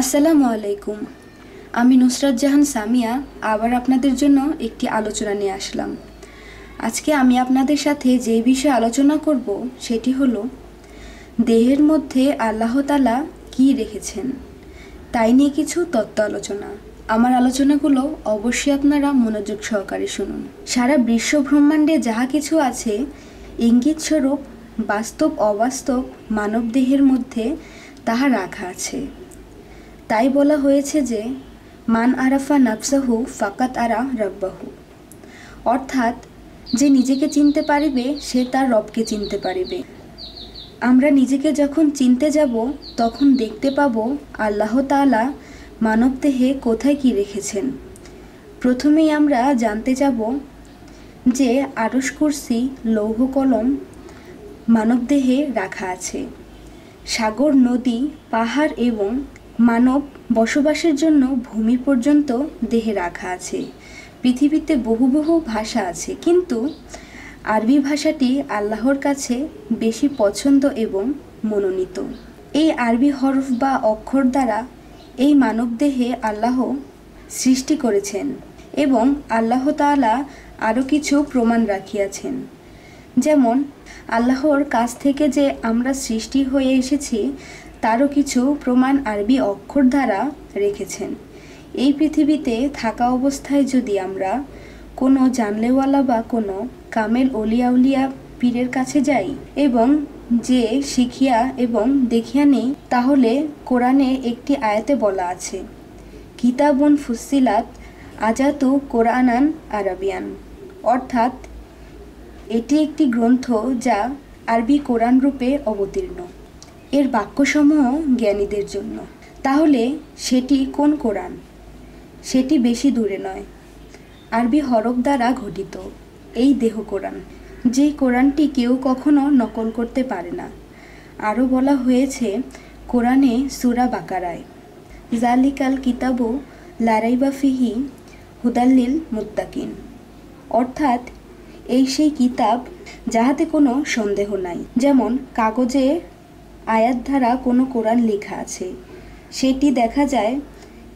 আসসালামু আলাইকুম আমি নুসরাত জাহান সামিয়া আবার আপনাদের জন্য একটি আলোচনা নিয়ে আসলাম। আজকে আমি আপনাদের সাথে যে বিষয়ে আলোচনা করব সেটি হলো দেহের মধ্যে আল্লাহ তাআলা কি রেখেছেন তাই নিয়ে কিছু তত্ত্ব আলোচনা। আমার আলোচনাগুলো অবশ্যই আপনারা মনোযোগ সহকারে শুনুন। সারা বিশ্ব ব্রহ্মাণ্ডে যাহা কিছু আছে ইঙ্গিত স্বরূপ বাস্তব অবাস্তব মানব দেহের মধ্যে তাহা রাখা আছে। তাই বলা হয়েছে যে মান আরাফা নাফসাহু ফাকাত আরা রব্বাহু, অর্থাৎ যে নিজেকে চিনতে পারিবে সে তার রবকে চিনতে পারিবে। আমরা নিজেকে যখন চিনতে যাব তখন দেখতে পাব আল্লাহ তাআলা মানব দেহে কোথায় কি রেখেছেন। প্রথমেই আমরা জানতে যাব যে আরশ কুরসি লৌহ কলম মানব দেহে রাখা আছে। সাগর নদী পাহাড় এবং মানব বসবাসের জন্য ভূমি পর্যন্ত দেহে রাখা আছে। পৃথিবীতে বহু বহু ভাষা আছে কিন্তু আরবি ভাষাটি আল্লাহর কাছে বেশি পছন্দ এবং মনোনীত। এই আরবি হরফ বা অক্ষর দ্বারা এই মানব দেহে আল্লাহ সৃষ্টি করেছেন এবং আল্লাহ তাআলা আরও কিছু প্রমাণ রাখিয়াছেন, যেমন আল্লাহর কাছ থেকে যে আমরা সৃষ্টি হয়ে এসেছি তারও কিছু প্রমাণ আরবি অক্ষর দ্বারা রেখেছেন। এই পৃথিবীতে থাকা অবস্থায় যদি আমরা কোনো জানলেওয়ালা বা কোনো কামেল অলিয়াউলিয়া পীরের কাছে যাই এবং যে শিখিয়া এবং দেখিয়া নেই, তাহলে কোরআনে একটি আয়াতে বলা আছে কিতাবুন ফুসিলাত আজাতু কোরআনান আরাবিয়ান, অর্থাৎ এটি একটি গ্রন্থ যা আরবি কোরআন রূপে অবতীর্ণ, এর বাক্যসমূহ জ্ঞানীদের জন্য। তাহলে সেটি কোন কোরআন? সেটি বেশি দূরে নয়, আরবি হরফ দ্বারা গঠিত এই দেহ কোরআন, যে কোরআনটি কেউ কখনো নকল করতে পারে না। আরও বলা হয়েছে কোরআনে সূরা বাকারায় জালিকাল কিতাবু লা রাইবা ফিহি হুদাল্লিল মুত্তাকিন, অর্থাৎ এই সেই কিতাব যাহাতে কোনো সন্দেহ নাই। যেমন কাগজে আয়াত দ্বারা কোনো কোরআন লেখা আছে সেটি দেখা যায়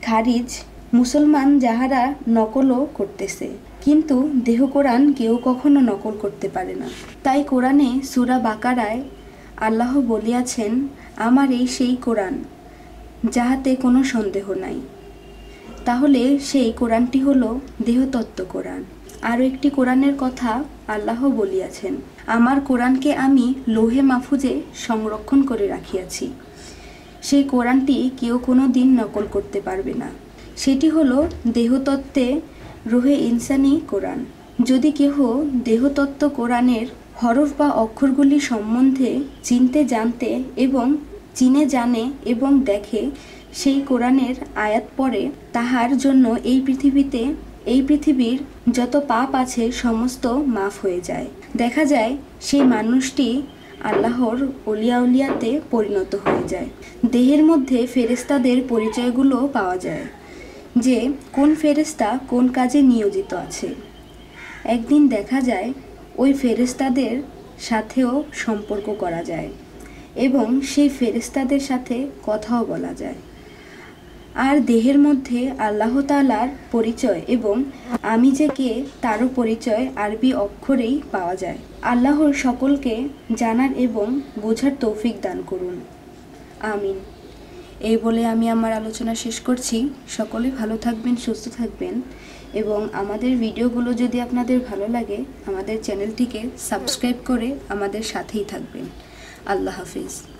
খারিজ মুসলমান যাহারা নকলও করতেছে, কিন্তু দেহ কোরআন কেউ কখনো নকল করতে পারে না। তাই কোরআনে সূরা বাকারায় আল্লাহ বলিয়াছেন আমার এই সেই কোরআন যাহাতে কোনো সন্দেহ নাই। তাহলে সেই কোরআনটি হলো দেহতত্ত্ব কোরআন। আরও একটি কোরআনের কথা আল্লাহ বলিয়াছেন আমার কোরআনকে আমি লোহে মাহফুজে সংরক্ষণ করে রাখিয়াছি, সেই কোরআনটি কেউ কোনো দিন নকল করতে পারবে না। সেটি হলো দেহতত্ত্বে রুহে ইনসানি কোরআন। যদি কেহ দেহতত্ত্ব কোরআনের হরফ বা অক্ষরগুলি সম্বন্ধে চিনতে জানতে এবং চিনে জানে এবং দেখে সেই কোরআনের আয়াত পড়ে, তাহার জন্য এই পৃথিবীর যত পাপ আছে সমস্ত মাফ হয়ে যায়। দেখা যায় সেই মানুষটি আল্লাহর অলিয়াউলিয়াতে পরিণত হয়ে যায়। দেহের মধ্যে ফেরেশতাদের পরিচয়গুলো পাওয়া যায় যে কোন ফেরেশতা কোন কাজে নিয়োজিত আছে। একদিন দেখা যায় ওই ফেরেশতাদের সাথেও সম্পর্ক করা যায় এবং সেই ফেরেশতাদের সাথে কথাও বলা যায়। আর দেহের মধ্যে আল্লাহ তাআলার পরিচয় এবং আমি যে কে তারও পরিচয় আরবি অক্ষরেই পাওয়া যায়। আল্লাহর সকলকে জানার এবং বোঝার তৌফিক দান করুন, আমিন। এই বলে আমি আমার আলোচনা শেষ করছি। সকলে ভালো থাকবেন, সুস্থ থাকবেন এবং আমাদের ভিডিওগুলো যদি আপনাদের ভালো লাগে আমাদের চ্যানেলটিকে সাবস্ক্রাইব করে আমাদের সাথেই থাকবেন। আল্লাহ হাফিজ।